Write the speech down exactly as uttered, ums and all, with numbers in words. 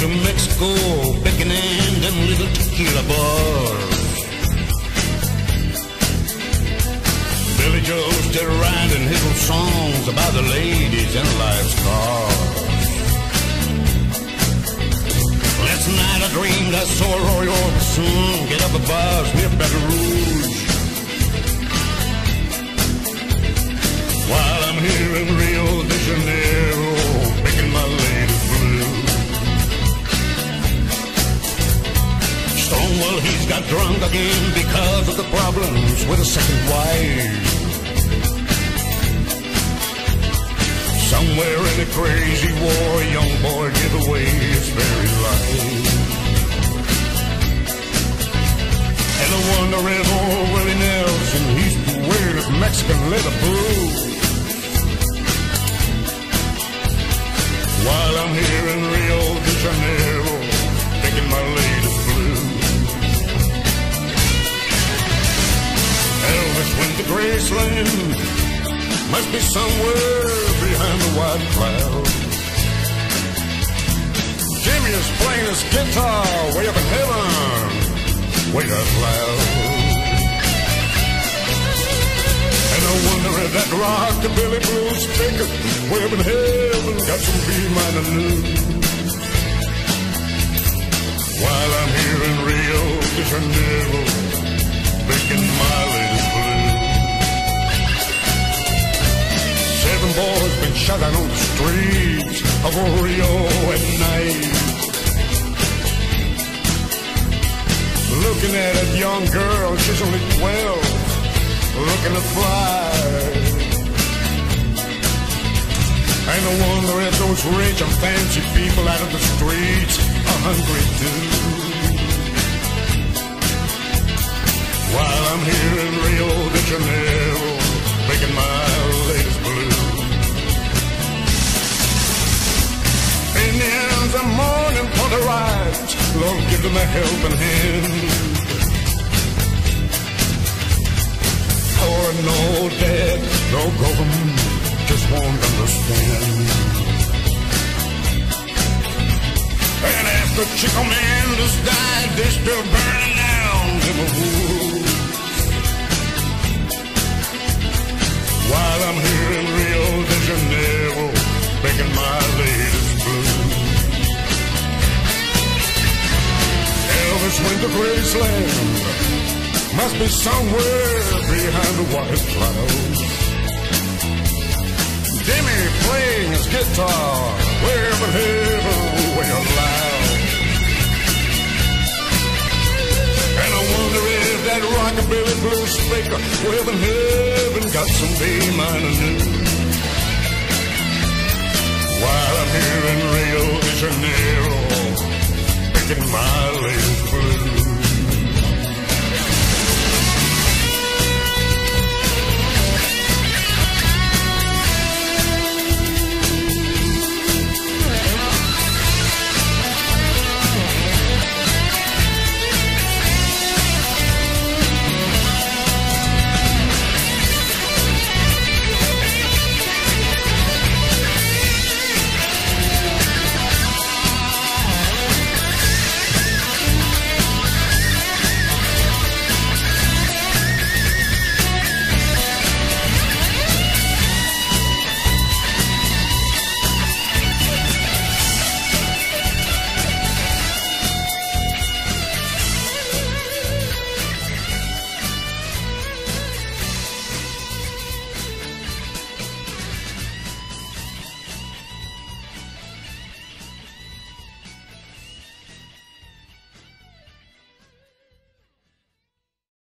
to Mexico, beckoning them little tequila bars. Billy Joe still writing his old songs about the ladies and life's cars. Last night I dreamed I saw Roy Orbison get up a bus near Baton Rouge. While I'm here in Rio de Janeiro, making my lady blue. Stonewall, he's got drunk again because of the problems with a second wife. Somewhere in a crazy war, a young boy gave away his very life. And no wonder if old Willie Nelson, he's bewildered of Mexican leather blues. While I'm here in Rio de Janeiro, making my latest blue. Elvis went to Graceland, must be somewhere behind the white clouds. Jimmy is playing his guitar way up in heaven, way up loud. And I wonder if that rockabilly blues speaker way up in heaven got some B minor news. While I'm here in Rio de Janeiro, making my latest blue. Seven boys been shot on the streets of Rio at night. Looking at a young girl, she's only twelve, looking to fly. Ain't no wonder if those rich and fancy people out of the streets are hungry too. While I'm here in Rio de Janeiro, making my latest blue. In the hours of morning for the rides, Lord give them a helping hand. No debt, no government, just won't understand. And after Chico Mendes died, they're still burning down the woods. While I'm here in Rio de Janeiro, making my latest blue. Elvis went to Graceland. Must be somewhere behind the white clouds. Jimmy playing his guitar, way up in heaven, way up loud. And I wonder if that rockabilly blue speaker, way up in heaven, got some B minor news. While I'm here in Rio de Janeiro, making my latest.